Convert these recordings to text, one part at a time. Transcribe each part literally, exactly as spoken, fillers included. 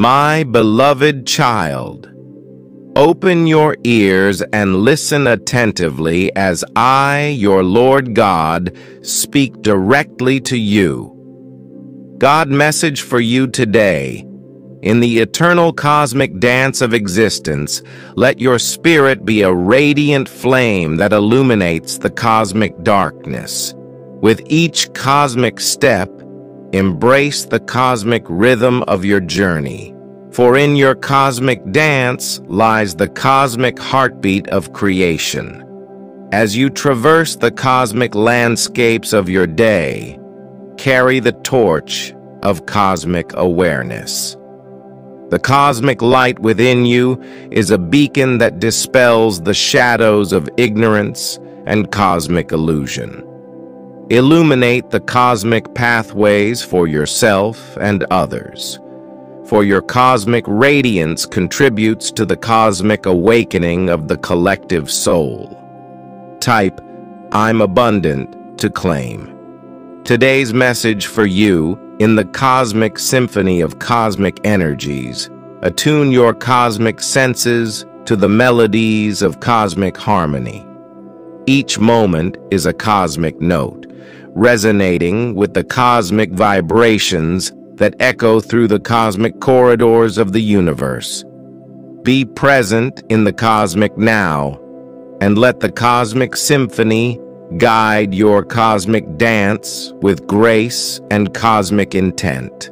My beloved child, open your ears and listen attentively as I, your Lord God, speak directly to you. God's message for you today: in the eternal cosmic dance of existence, let your spirit be a radiant flame that illuminates the cosmic darkness. With each cosmic step, embrace the cosmic rhythm of your journey. For in your cosmic dance lies the cosmic heartbeat of creation. As you traverse the cosmic landscapes of your day, carry the torch of cosmic awareness. The cosmic light within you is a beacon that dispels the shadows of ignorance and cosmic illusion. Illuminate the cosmic pathways for yourself and others, for your cosmic radiance contributes to the cosmic awakening of the collective soul. Type, "I'm abundant," to claim today's message for you. In the cosmic symphony of cosmic energies, attune your cosmic senses to the melodies of cosmic harmony. Each moment is a cosmic note, resonating with the cosmic vibrations that echo through the cosmic corridors of the universe. Be present in the cosmic now, and let the cosmic symphony guide your cosmic dance with grace and cosmic intent.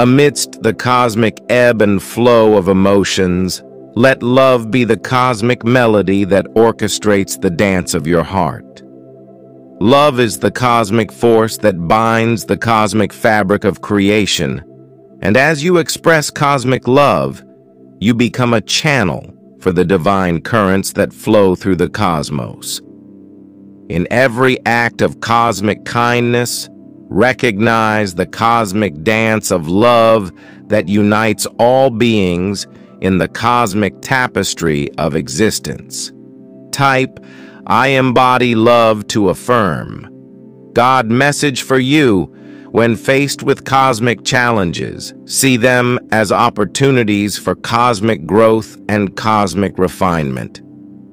Amidst the cosmic ebb and flow of emotions, let love be the cosmic melody that orchestrates the dance of your heart. Love is the cosmic force that binds the cosmic fabric of creation, and as you express cosmic love, you become a channel for the divine currents that flow through the cosmos. In every act of cosmic kindness, recognize the cosmic dance of love that unites all beings in the cosmic tapestry of existence. Type, "I embody love," to affirm God's message for you. When faced with cosmic challenges, see them as opportunities for cosmic growth and cosmic refinement.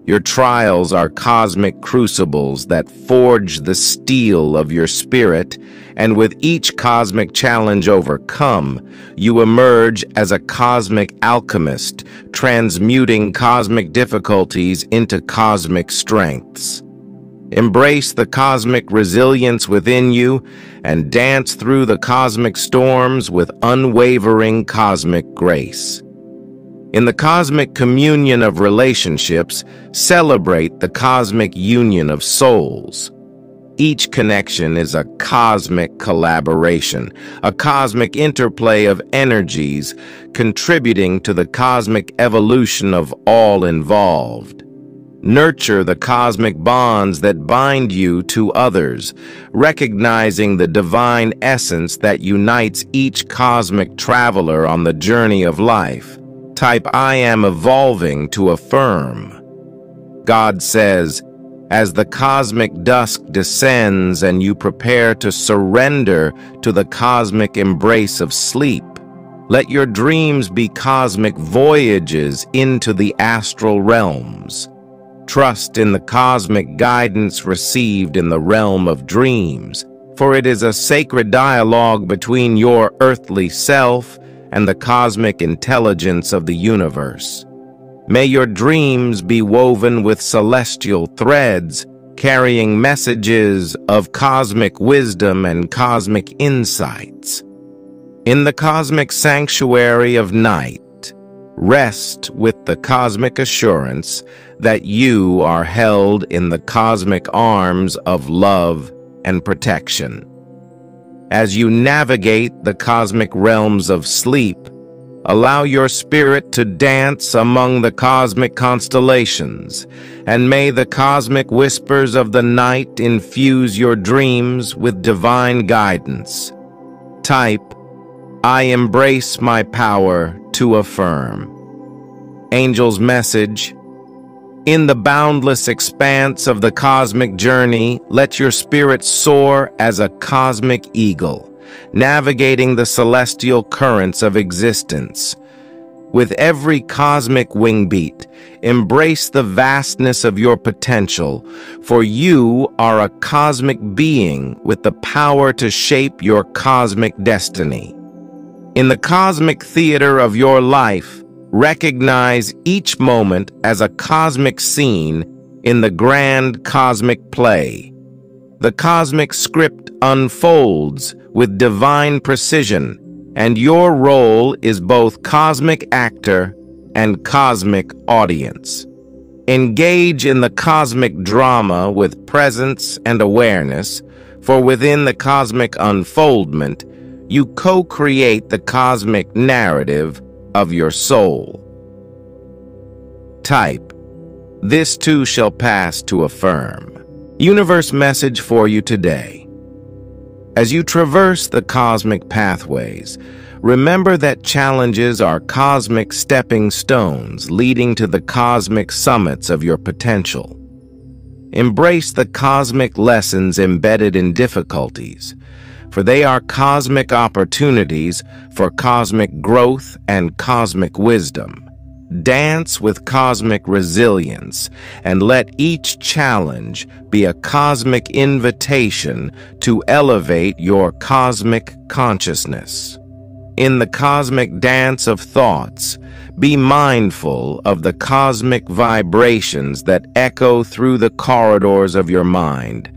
Your trials are cosmic crucibles that forge the steel of your spirit, and with each cosmic challenge overcome, you emerge as a cosmic alchemist, transmuting cosmic difficulties into cosmic strengths. Embrace the cosmic resilience within you and dance through the cosmic storms with unwavering cosmic grace. In the cosmic communion of relationships, celebrate the cosmic union of souls. Each connection is a cosmic collaboration, a cosmic interplay of energies, contributing to the cosmic evolution of all involved. Nurture the cosmic bonds that bind you to others, recognizing the divine essence that unites each cosmic traveler on the journey of life. Type, "I am evolving," to affirm. God says, as the cosmic dusk descends and you prepare to surrender to the cosmic embrace of sleep, let your dreams be cosmic voyages into the astral realms. Trust in the cosmic guidance received in the realm of dreams, for it is a sacred dialogue between your earthly self and the cosmic intelligence of the universe. May your dreams be woven with celestial threads, carrying messages of cosmic wisdom and cosmic insights. In the cosmic sanctuary of night, rest with the cosmic assurance that you are held in the cosmic arms of love and protection. As you navigate the cosmic realms of sleep, allow your spirit to dance among the cosmic constellations, and may the cosmic whispers of the night infuse your dreams with divine guidance. Type, "I embrace my power," to affirm Angel's message. In the boundless expanse of the cosmic journey, let your spirit soar as a cosmic eagle, navigating the celestial currents of existence. With every cosmic wingbeat, embrace the vastness of your potential, for you are a cosmic being with the power to shape your cosmic destiny. In the cosmic theater of your life, recognize each moment as a cosmic scene in the grand cosmic play. The cosmic script unfolds with divine precision, and your role is both cosmic actor and cosmic audience. Engage in the cosmic drama with presence and awareness, for within the cosmic unfoldment, you co-create the cosmic narrative of your soul. Type, "This too shall pass," to affirm. Universe message for you today. As you traverse the cosmic pathways, remember that challenges are cosmic stepping stones leading to the cosmic summits of your potential. Embrace the cosmic lessons embedded in difficulties, for they are cosmic opportunities for cosmic growth and cosmic wisdom. Dance with cosmic resilience, and let each challenge be a cosmic invitation to elevate your cosmic consciousness. In the cosmic dance of thoughts, be mindful of the cosmic vibrations that echo through the corridors of your mind.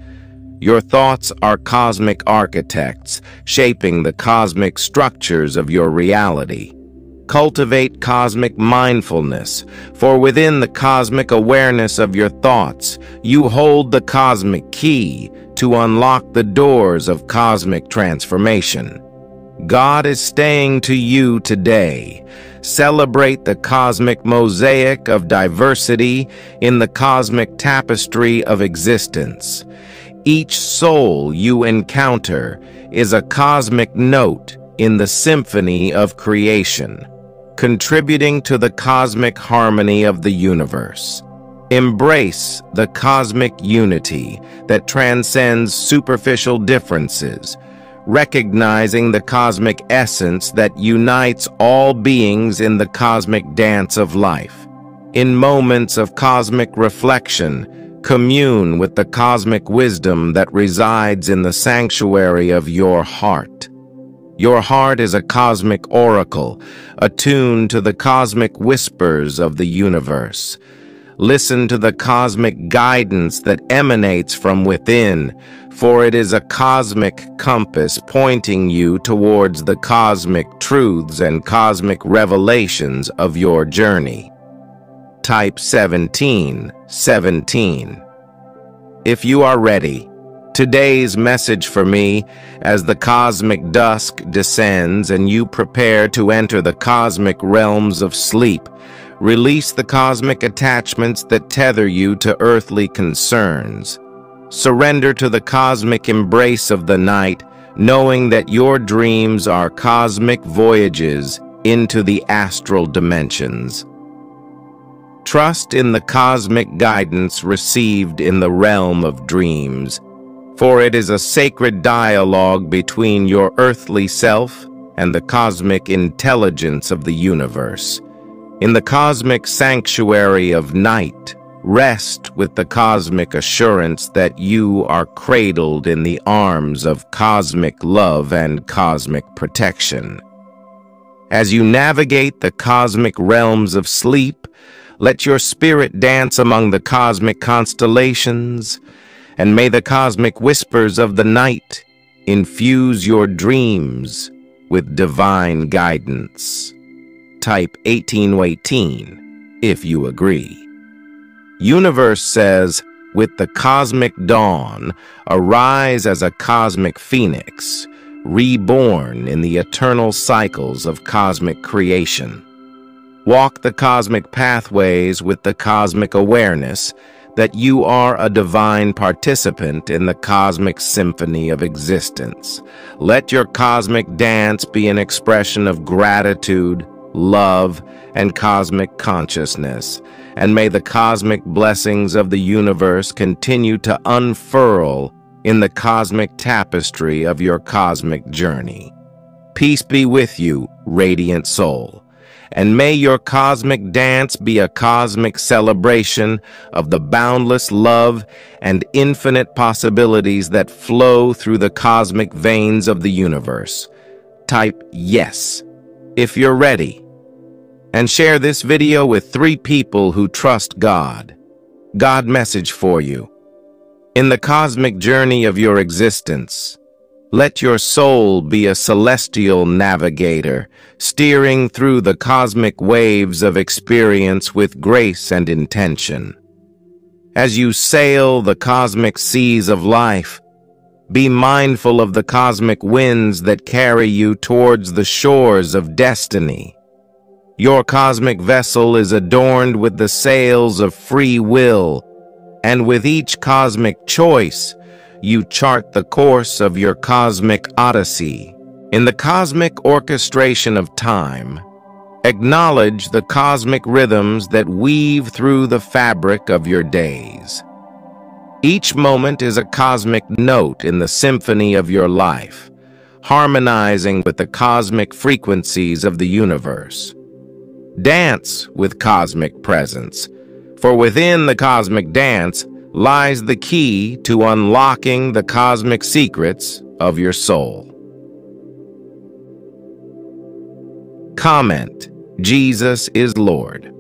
Your thoughts are cosmic architects, shaping the cosmic structures of your reality. Cultivate cosmic mindfulness, for within the cosmic awareness of your thoughts, you hold the cosmic key to unlock the doors of cosmic transformation. God is saying to you today, celebrate the cosmic mosaic of diversity in the cosmic tapestry of existence. Each soul you encounter is a cosmic note in the symphony of creation, contributing to the cosmic harmony of the universe. Embrace the cosmic unity that transcends superficial differences, recognizing the cosmic essence that unites all beings in the cosmic dance of life. In moments of cosmic reflection, commune with the cosmic wisdom that resides in the sanctuary of your heart. Your heart is a cosmic oracle, attuned to the cosmic whispers of the universe. Listen to the cosmic guidance that emanates from within, for it is a cosmic compass pointing you towards the cosmic truths and cosmic revelations of your journey. Type seventeen seventeen. If you are ready, today's message for me, as the cosmic dusk descends and you prepare to enter the cosmic realms of sleep, release the cosmic attachments that tether you to earthly concerns. Surrender to the cosmic embrace of the night, knowing that your dreams are cosmic voyages into the astral dimensions. Trust in the cosmic guidance received in the realm of dreams, for it is a sacred dialogue between your earthly self and the cosmic intelligence of the universe. In the cosmic sanctuary of night, rest with the cosmic assurance that you are cradled in the arms of cosmic love and cosmic protection. As you navigate the cosmic realms of sleep, let your spirit dance among the cosmic constellations, and may the cosmic whispers of the night infuse your dreams with divine guidance. Type eighteen eighteen if you agree. Universe says, with the cosmic dawn, arise as a cosmic phoenix, reborn in the eternal cycles of cosmic creation. Walk the cosmic pathways with the cosmic awareness that you are a divine participant in the cosmic symphony of existence. Let your cosmic dance be an expression of gratitude, love, and cosmic consciousness, and may the cosmic blessings of the universe continue to unfurl in the cosmic tapestry of your cosmic journey. Peace be with you, radiant soul, and may your cosmic dance be a cosmic celebration of the boundless love and infinite possibilities that flow through the cosmic veins of the universe. Type yes if you're ready, and share this video with three people who trust God. God message for you. In the cosmic journey of your existence, let your soul be a celestial navigator, steering through the cosmic waves of experience with grace and intention. As you sail the cosmic seas of life, be mindful of the cosmic winds that carry you towards the shores of destiny. Your cosmic vessel is adorned with the sails of free will, and with each cosmic choice, you chart the course of your cosmic odyssey. In the cosmic orchestration of time, acknowledge the cosmic rhythms that weave through the fabric of your days. Each moment is a cosmic note in the symphony of your life, harmonizing with the cosmic frequencies of the universe. Dance with cosmic presence, for within the cosmic dance lies the key to unlocking the cosmic secrets of your soul. Comment: Jesus is Lord.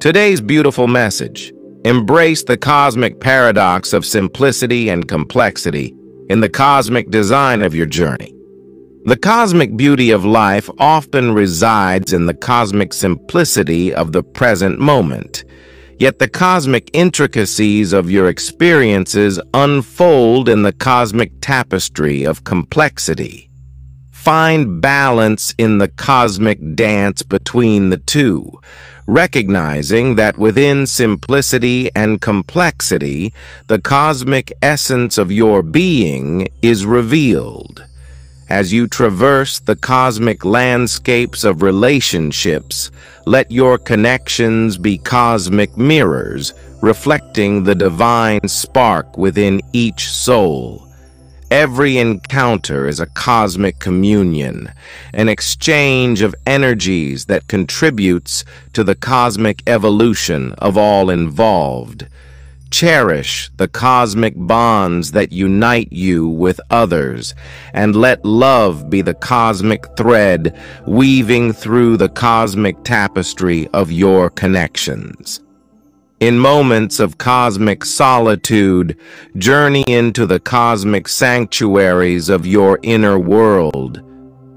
Today's beautiful message: embrace the cosmic paradox of simplicity and complexity in the cosmic design of your journey. The cosmic beauty of life often resides in the cosmic simplicity of the present moment. Yet the cosmic intricacies of your experiences unfold in the cosmic tapestry of complexity. Find balance in the cosmic dance between the two, recognizing that within simplicity and complexity, the cosmic essence of your being is revealed. As you traverse the cosmic landscapes of relationships, let your connections be cosmic mirrors, reflecting the divine spark within each soul. Every encounter is a cosmic communion, an exchange of energies that contributes to the cosmic evolution of all involved. Cherish the cosmic bonds that unite you with others, and let love be the cosmic thread weaving through the cosmic tapestry of your connections. In moments of cosmic solitude, journey into the cosmic sanctuaries of your inner world.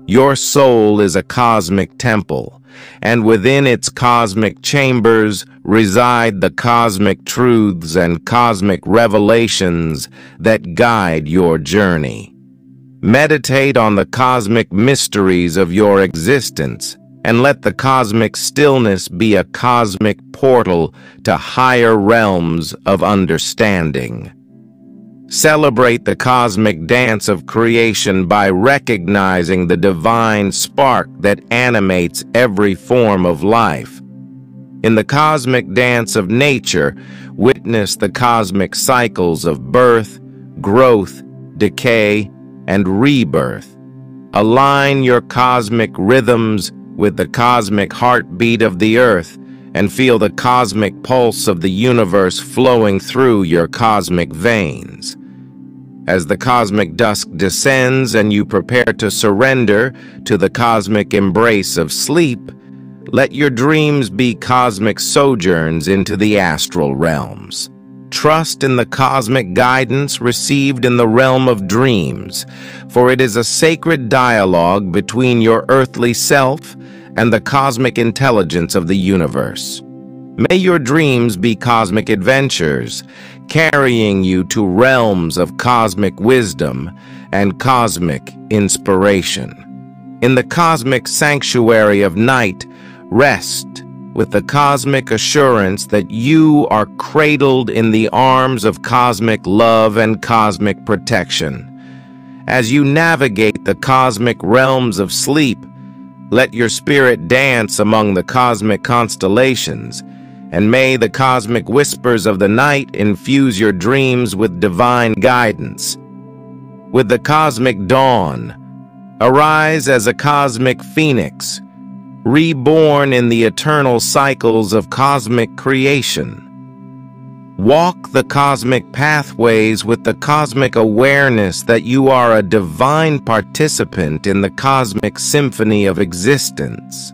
Your soul is a cosmic temple, and within its cosmic chambers reside the cosmic truths and cosmic revelations that guide your journey. Meditate on the cosmic mysteries of your existence, and let the cosmic stillness be a cosmic portal to higher realms of understanding. Celebrate the cosmic dance of creation by recognizing the divine spark that animates every form of life. In the cosmic dance of nature, witness the cosmic cycles of birth, growth, decay, and rebirth. Align your cosmic rhythms with the cosmic heartbeat of the earth, and feel the cosmic pulse of the universe flowing through your cosmic veins. As the cosmic dusk descends and you prepare to surrender to the cosmic embrace of sleep, let your dreams be cosmic sojourns into the astral realms. Trust in the cosmic guidance received in the realm of dreams, for it is a sacred dialogue between your earthly self and the cosmic intelligence of the universe. May your dreams be cosmic adventures, carrying you to realms of cosmic wisdom and cosmic inspiration. In the cosmic sanctuary of night, rest with the cosmic assurance that you are cradled in the arms of cosmic love and cosmic protection. As you navigate the cosmic realms of sleep, let your spirit dance among the cosmic constellations, and may the cosmic whispers of the night infuse your dreams with divine guidance. With the cosmic dawn, arise as a cosmic phoenix, reborn in the eternal cycles of cosmic creation. Walk the cosmic pathways with the cosmic awareness that you are a divine participant in the cosmic symphony of existence.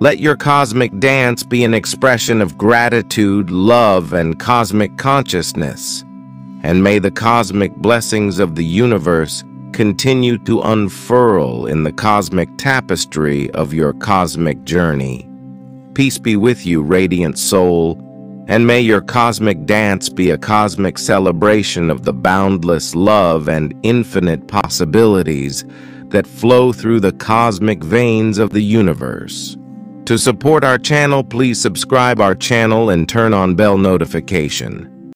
Let your cosmic dance be an expression of gratitude, love, and cosmic consciousness, and may the cosmic blessings of the universe continue to unfurl in the cosmic tapestry of your cosmic journey. Peace be with you, radiant soul. And may your cosmic dance be a cosmic celebration of the boundless love and infinite possibilities that flow through the cosmic veins of the universe. To support our channel, please subscribe our channel and turn on bell notification.